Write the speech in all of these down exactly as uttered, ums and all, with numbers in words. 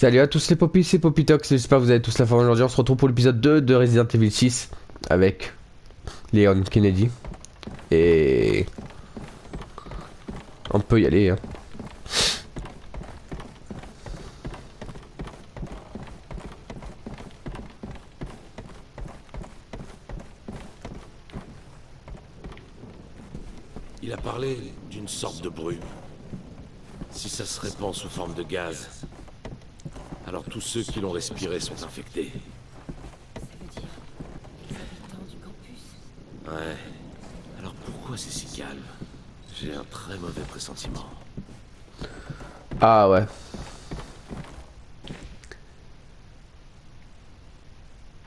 Salut à tous les popis, c'est Popitox, j'espère que vous allez tous la forme aujourd'hui. On se retrouve pour l'épisode deux de Resident Evil six avec Leon Kennedy. Et on peut y aller hein. Il a parlé d'une sorte de brume. Si ça se répand sous forme de gaz, alors tous ceux qui l'ont respiré sont infectés. Ça veut dire qu'il fallait le temps du campus. Ouais. Alors pourquoi c'est si calme? J'ai un très mauvais pressentiment. Ah ouais.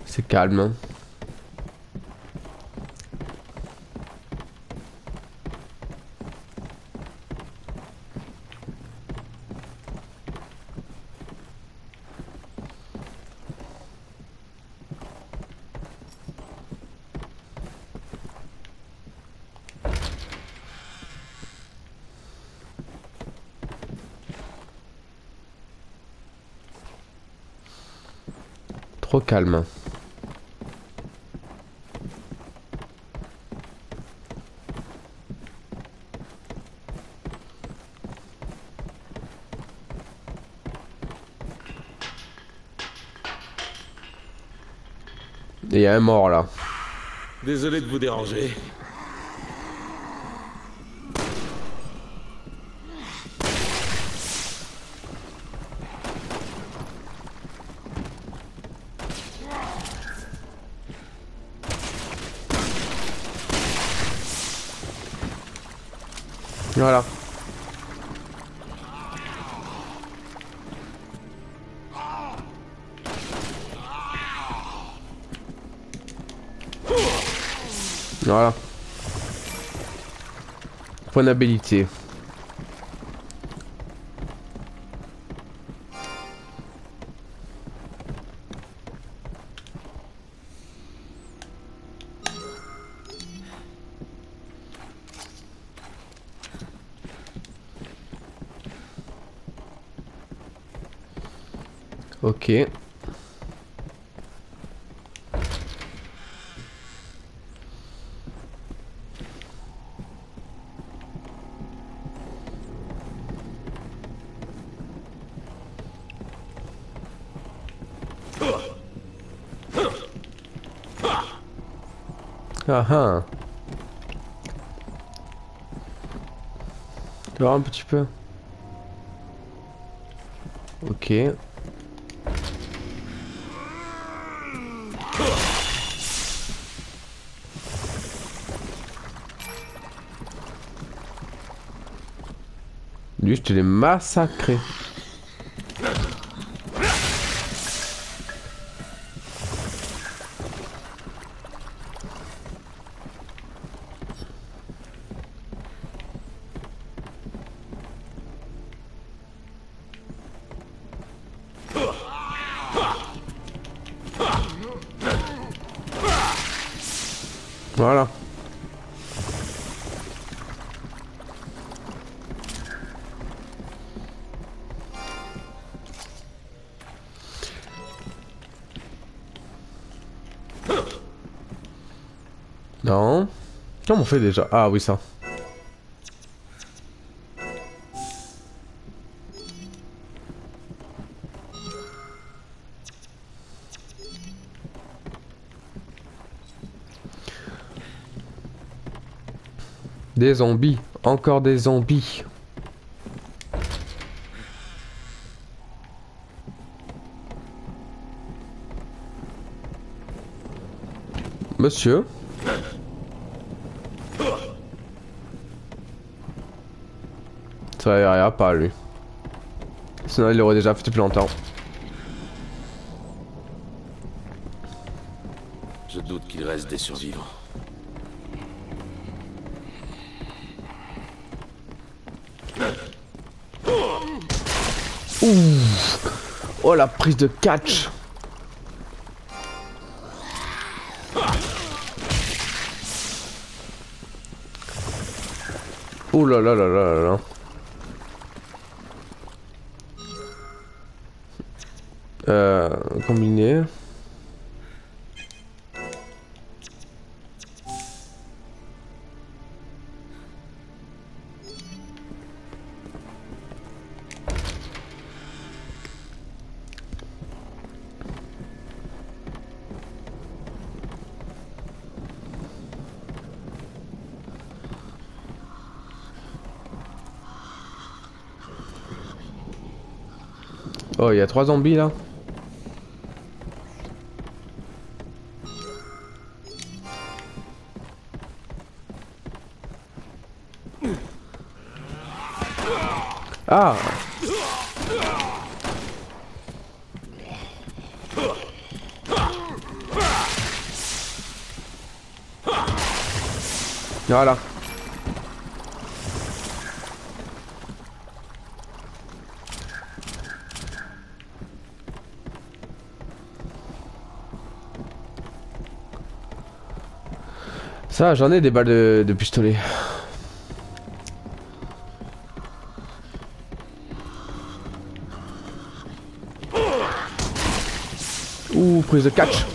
C'est calme hein. Trop calme. Il y a un mort là. Désolé de vous déranger. Voilà. Voilà. Point d'habilité. Ok. Ah ah. Tu vois un petit peu. Ok. Lui, je te l'ai massacré. Voilà. Non. Comment on fait déjà? Ah oui ça. Des zombies, encore des zombies. Monsieur. Ça n'ira pas lui. Sinon il l'aurait déjà fait depuis longtemps. Je doute qu'il reste des survivants. Oh la prise de catch. Oh là là là là là. Äh, kombiniere. Oh, il y a trois zombies là. Ah. Voilà. Ça, j'en ai des balles de, de pistolet. Ouh, prise de catch.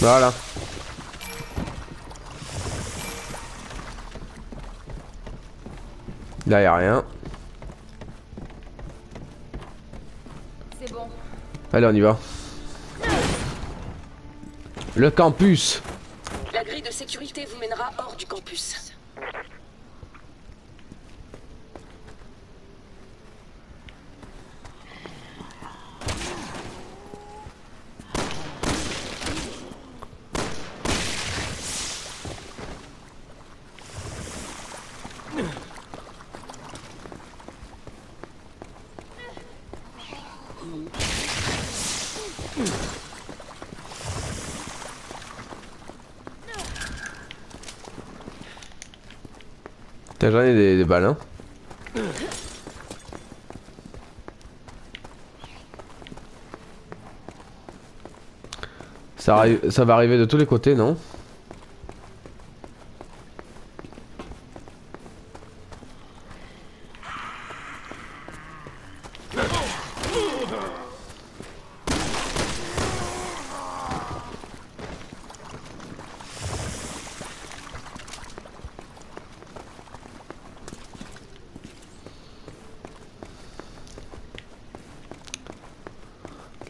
Voilà. Là, y a rien. C'est bon. Allez, on y va. Le campus. La grille de sécurité vous mènera hors du campus. J'en ai des, des balles, hein. Ça, ça va arriver de tous les côtés, non?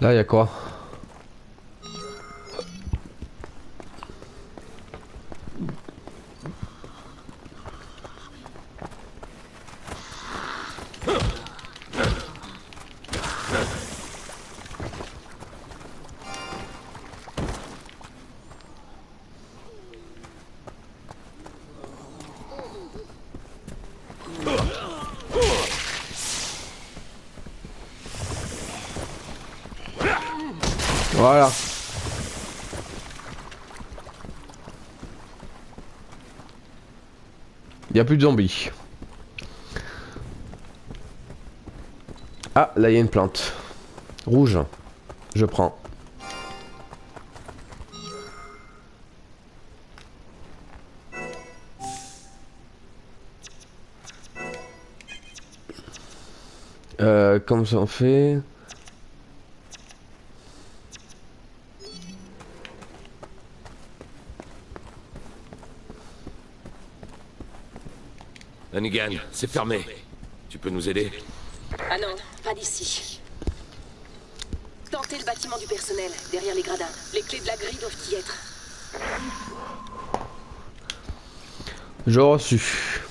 Là, y'a quoi? Voilà. Il n'y a plus de zombies. Ah, là il y a une plante. Rouge. Je prends. Euh, comme ça on fait... Hannigan, c'est fermé. Tu peux nous aider? Ah non, pas d'ici. Tentez le bâtiment du personnel, derrière les gradins. Les clés de la grille doivent y être. J'ai reçu.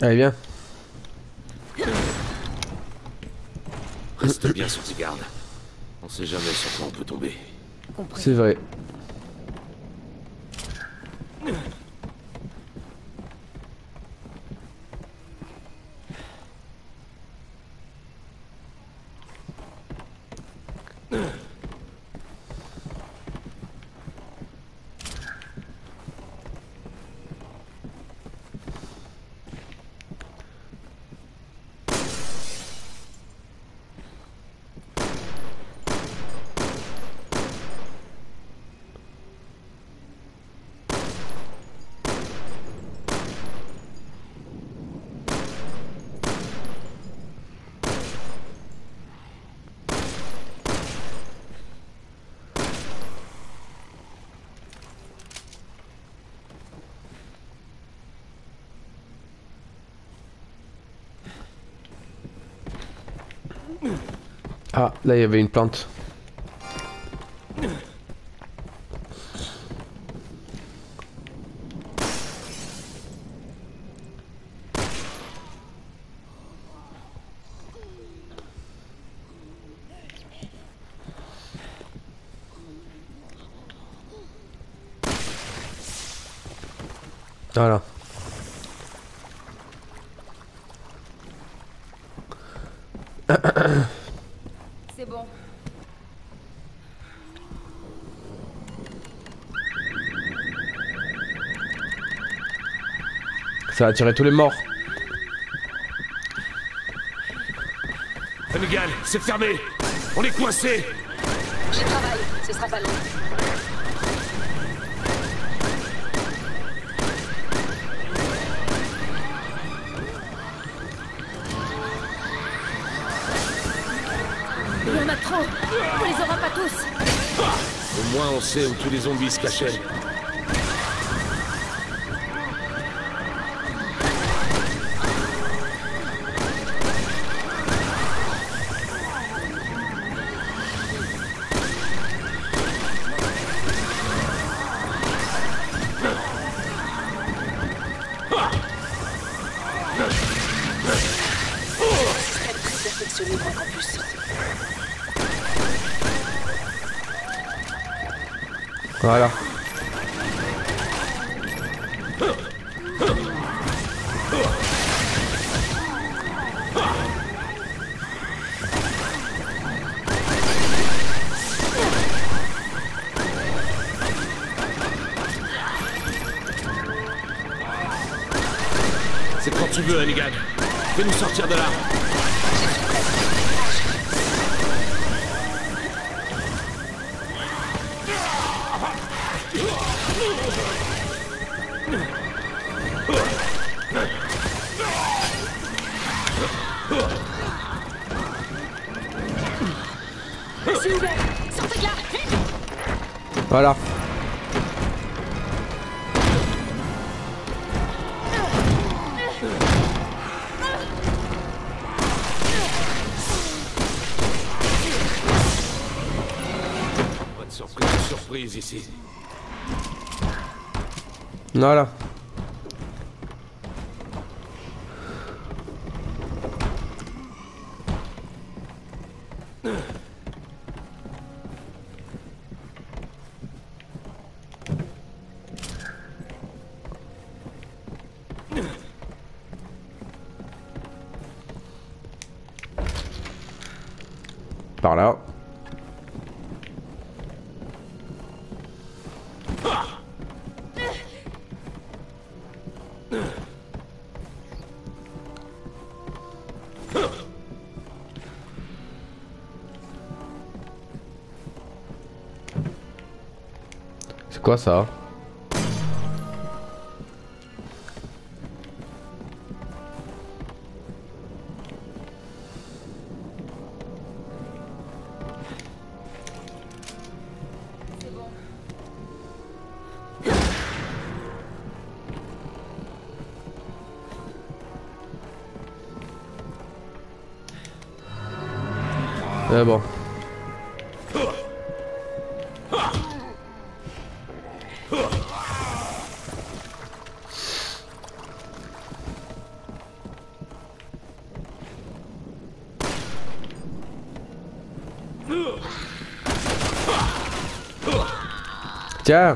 Allez, viens. Reste bien sur tes gardes. On sait jamais sur quoi on peut tomber. C'est vrai. Ah, là il y avait une plante. Voilà. C'est bon. Ça a attiré tous les morts. Amigal, c'est fermé. On est coincé. J'y travaille, ce sera pas long. On les aura pas tous. Au moins on sait où tous les zombies se cachaient. Voilà. C'est quand tu veux, Amigal. Fais-nous sortir de là. C'est ouvert. Sortez de là. Voilà. Pas de surprise, surprise ici. Voilà. Par là. C'est quoi ça? Ah bon. Tiens.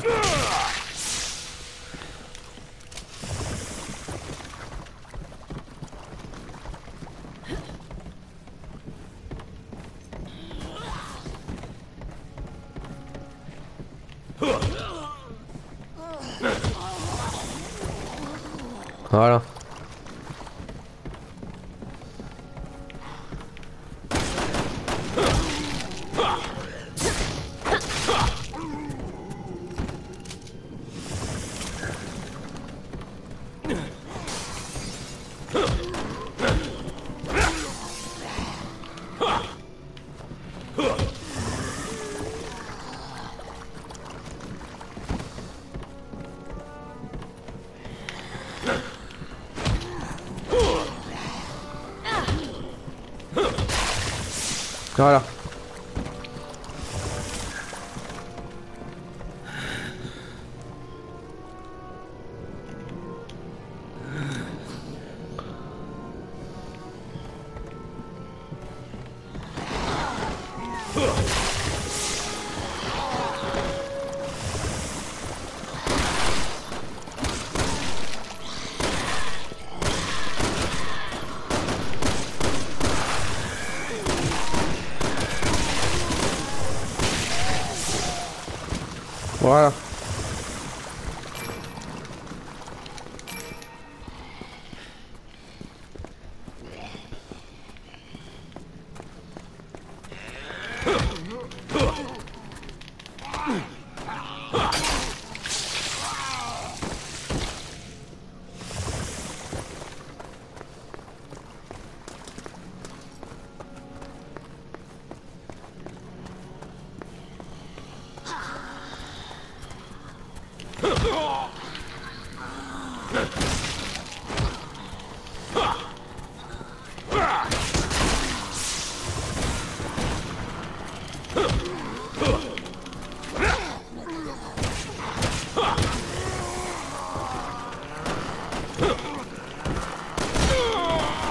Voilà. Voilà. Voilà.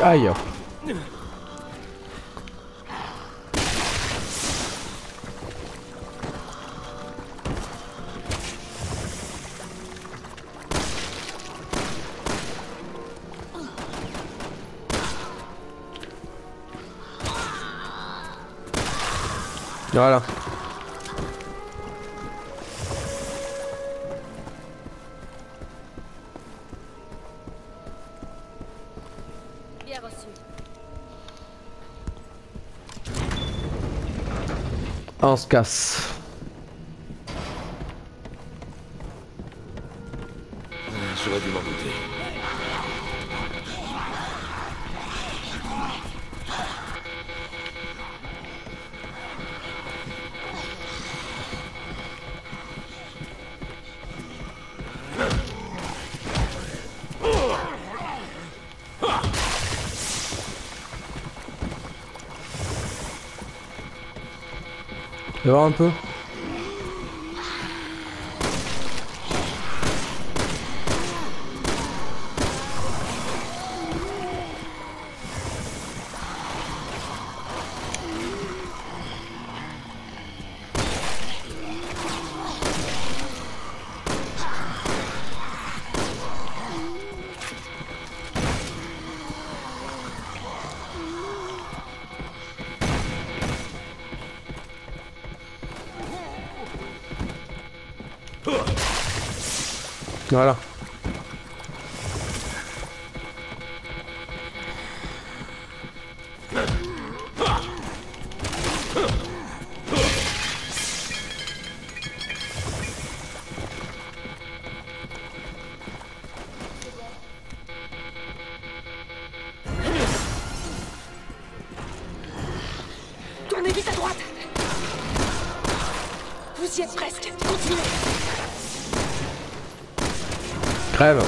Aïe. Voilà. On se casse. J'aurais dû m'en douter. Je vais voir un peu. Voilà. Tournez vite à droite. Vous y êtes presque. Continuez. Crève.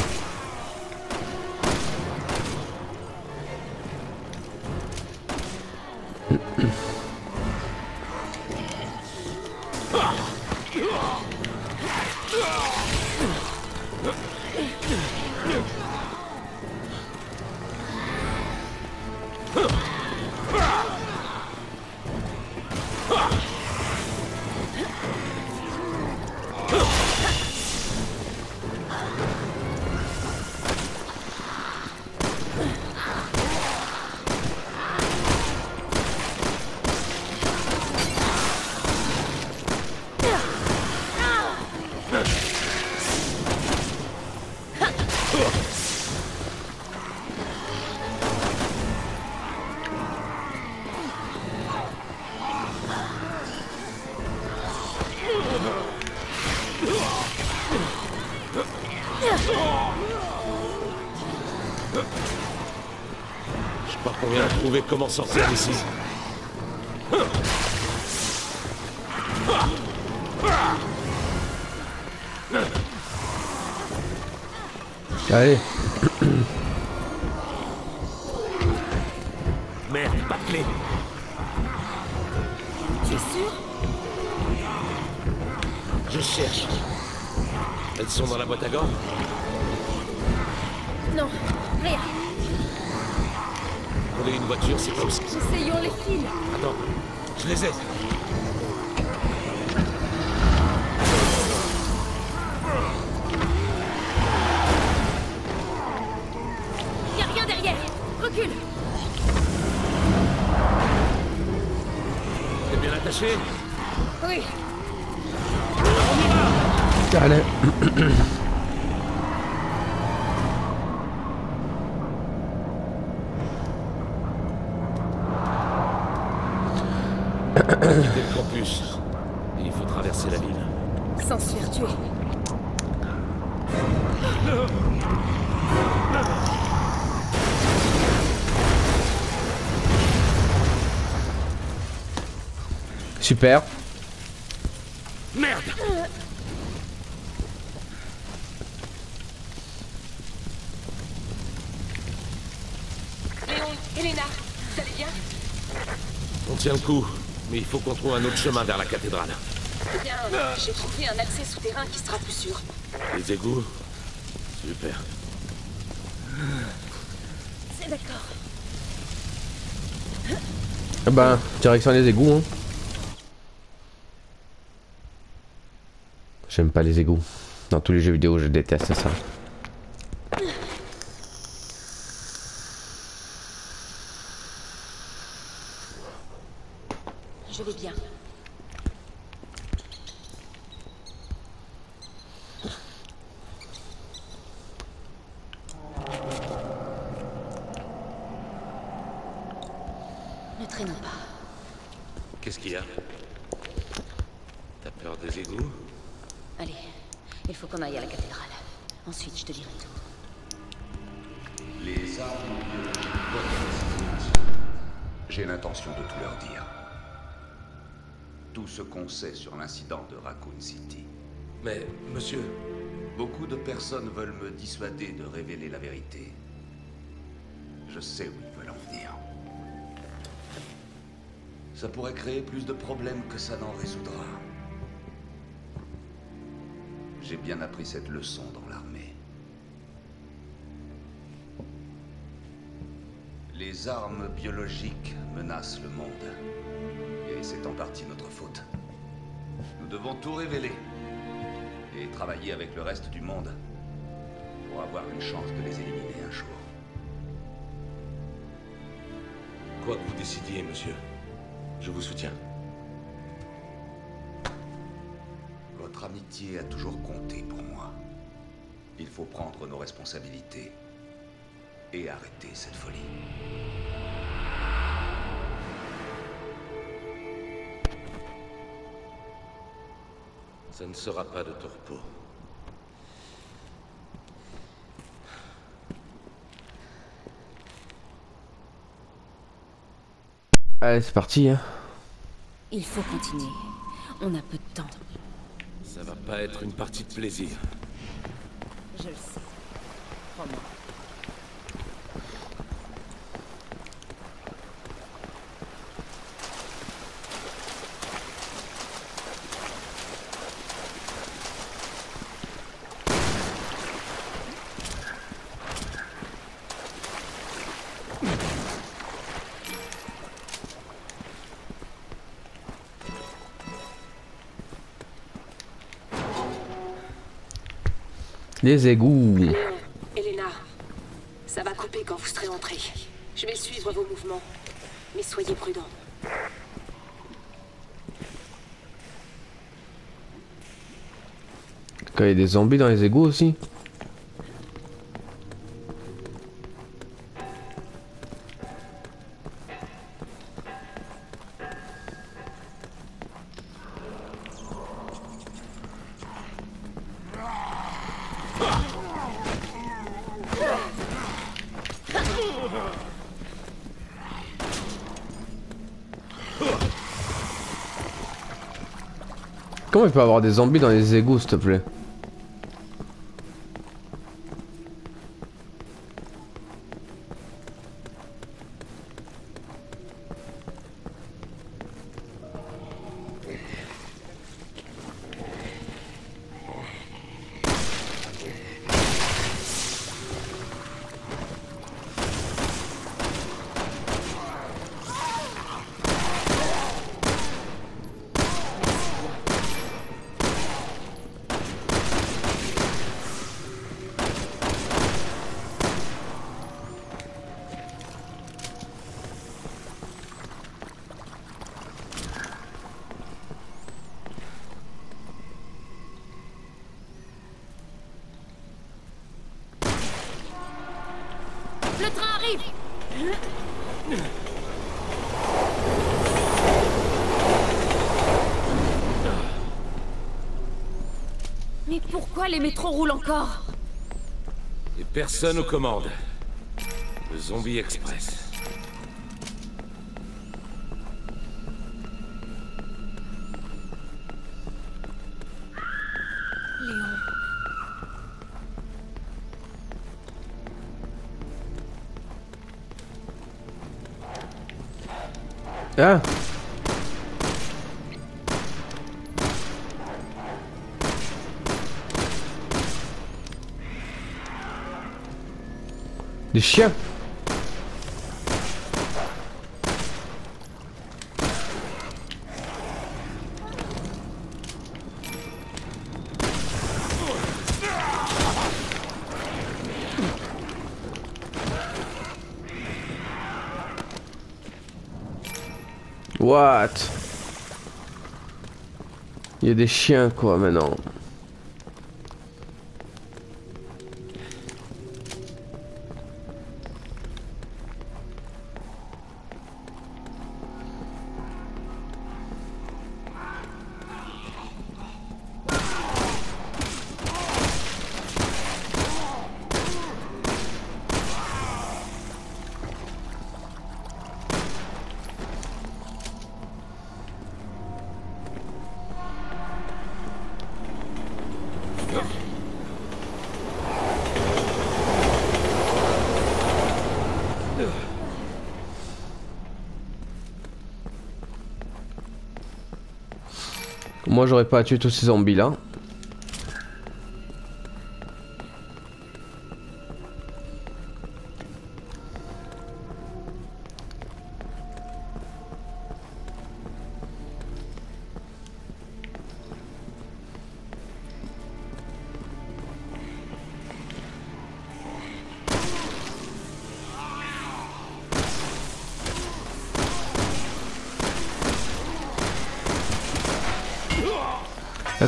Je sais pas combien à trouver comment sortir d'ici. Allez. Merde, pas de clé. Elles sont dans la boîte à gants? Non, rien. Rouler une voiture, c'est pas aussi. Essayons les fils. Attends, je les ai. Oui. Allez. Le campus. Il faut traverser la ville. Sans se faire tuer. Super. Merde. Léon, Helena, vous allez bien? On tient le coup, mais il faut qu'on trouve un autre chemin vers la cathédrale. Eh bien, j'ai trouvé un accès souterrain qui sera plus sûr. Les égouts? Super. C'est d'accord. Eh ben, direction les égouts, hein. J'aime pas les égouts. Dans tous les jeux vidéo, je déteste ça. Je vais bien. Ne traînons pas. Qu'est-ce qu'il y a? T'as peur des égouts? Allez, il faut qu'on aille à la cathédrale. Ensuite, je te dirai tout. Les armes de Popitox. J'ai l'intention de tout leur dire. Tout ce qu'on sait sur l'incident de Raccoon City. Mais, monsieur, beaucoup de personnes veulent me dissuader de révéler la vérité. Je sais où ils veulent en venir. Ça pourrait créer plus de problèmes que ça n'en résoudra. J'ai bien appris cette leçon dans l'armée. Les armes biologiques menacent le monde. Et c'est en partie notre faute. Nous devons tout révéler. Et travailler avec le reste du monde. Pour avoir une chance de les éliminer un jour. Quoi que vous décidiez, monsieur, je vous soutiens. Votre amitié a toujours compté pour moi. Il faut prendre nos responsabilités et arrêter cette folie. Ça ne sera pas de ton repos. Allez, c'est parti, hein. Il faut continuer. On a peu de temps. Ça va pas être une partie de plaisir. Je le sais. Prends-moi. Les égouts. Helena, ça va couper quand vous serez entrée. Je vais suivre vos mouvements, mais soyez prudents. Quand il y a des zombies dans les égouts aussi. Comment il peut avoir des zombies dans les égouts, s'il te plaît? Le train arrive. Mais pourquoi les métros roulent encore? Des personnes aux commandes. Le Zombie Express. Léon. Ah. Des chiens. What? Il y a des chiens quoi maintenant. Moi j'aurais pas à tuer tous ces zombies là.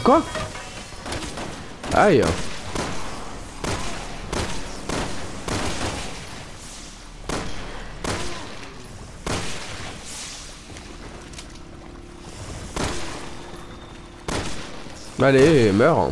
Quoi? Aïe. Allez, meurs.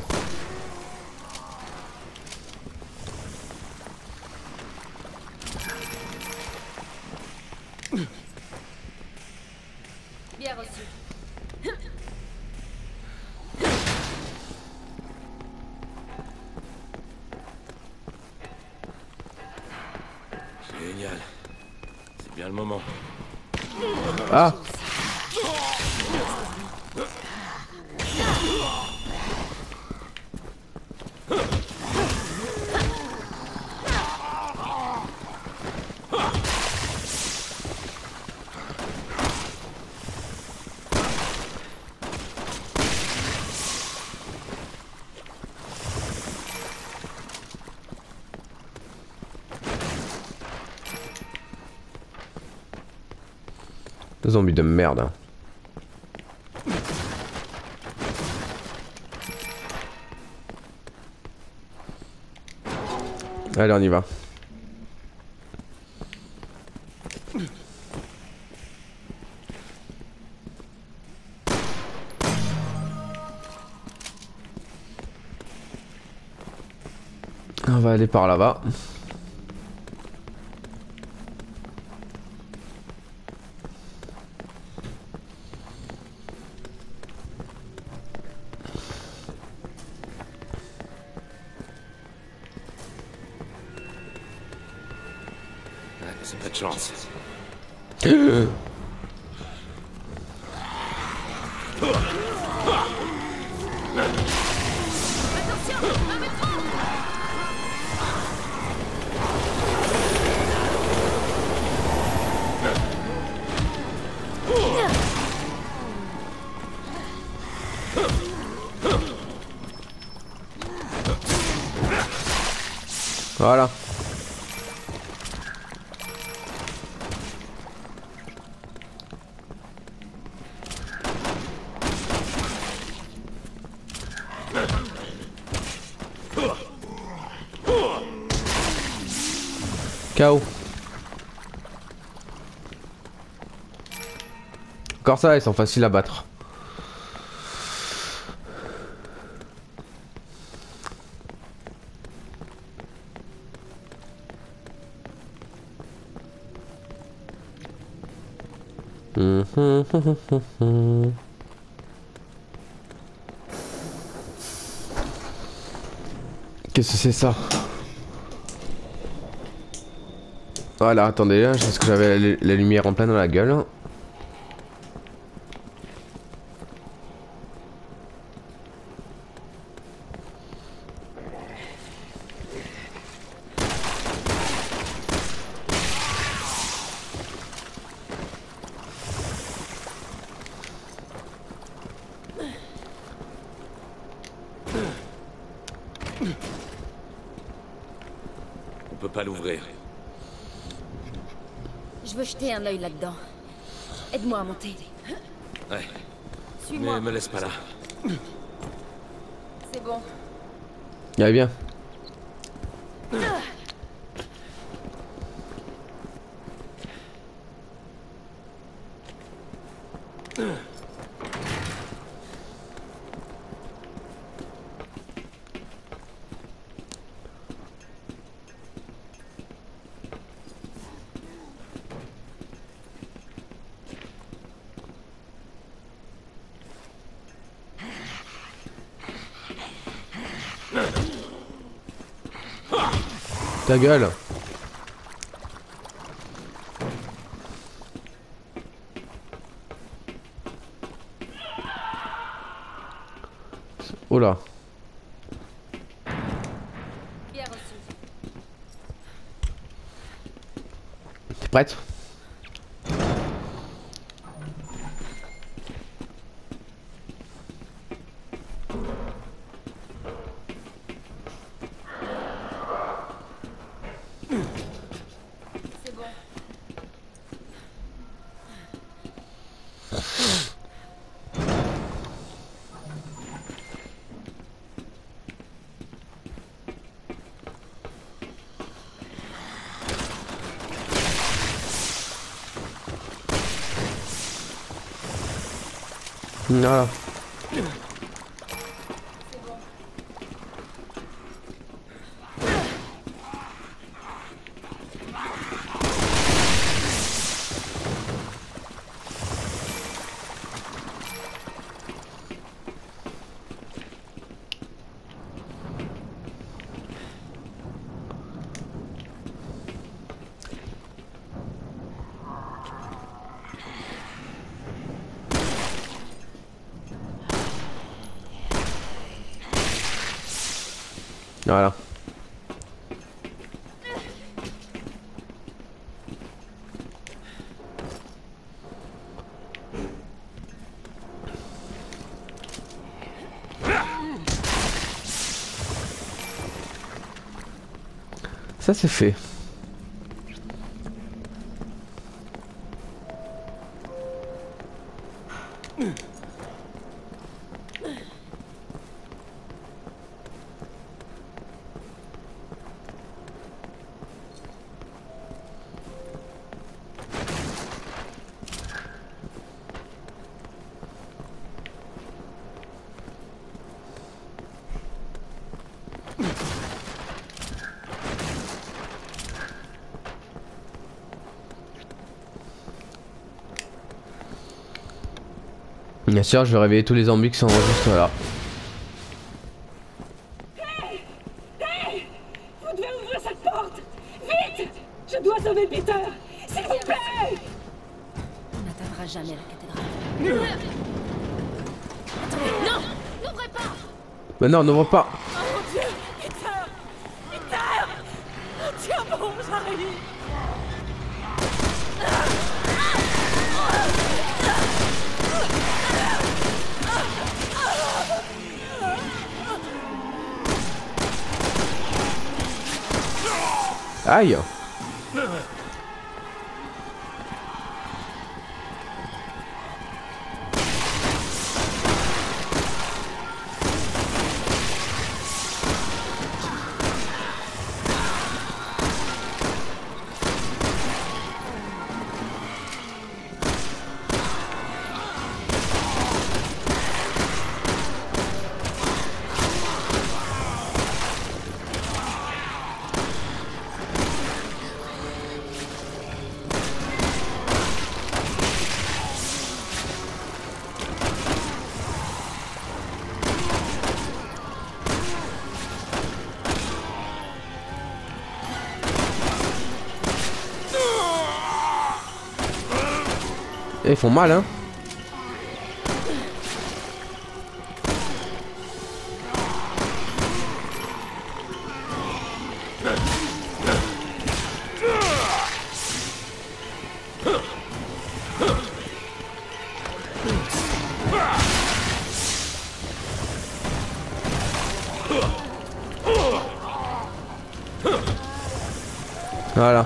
Ah. Zombie de merde. Allez, on y va. On va aller par là-bas. C'est pas de chance. Voilà. K O. Encore ça, ils sont faciles à battre. Qu'est-ce que c'est ça? Voilà, attendez, là, je pense que j'avais la, la lumière en plein dans la gueule. Un œil là-dedans. Aide-moi à monter. Ouais. Suis-moi. Mais me laisse pas là. C'est bon. Allez bien. Ta gueule. Oh là. Bien reçu. T'es prête? Voilà. Voilà. Ça c'est fait. Bien sûr, je vais réveiller tous les zombies qui sont juste là. Hey, hey, vous devez ouvrir cette porte. Vite, je dois sauver Peter. S'il vous plaît. On n'atteindra jamais la cathédrale. Attendez, non, n'ouvrez pas. Mais non, n'ouvrez pas. Oh mon Dieu, Peter, Peter. Oh, tiens bon, j'arrive. Aïe. Ils font mal, hein. Voilà. Voilà.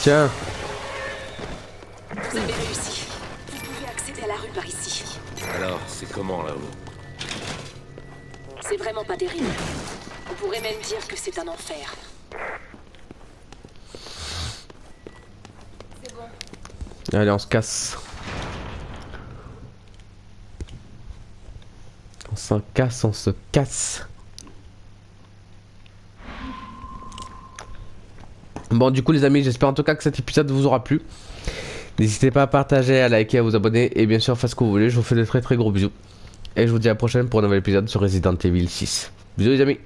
Tiens. Vous avez réussi. Vous pouvez accéder à la rue par ici. Alors, c'est comment là-haut? C'est vraiment pas terrible. On pourrait même dire que c'est un enfer. C'est bon. Allez, on se casse. On s'en casse, on se casse. Bon, du coup les amis, j'espère en tout cas que cet épisode vous aura plu. N'hésitez pas à partager, à liker, à vous abonner et bien sûr faites ce que vous voulez. Je vous fais de très très gros bisous. Et je vous dis à la prochaine pour un nouvel épisode sur Resident Evil six. Bisous les amis.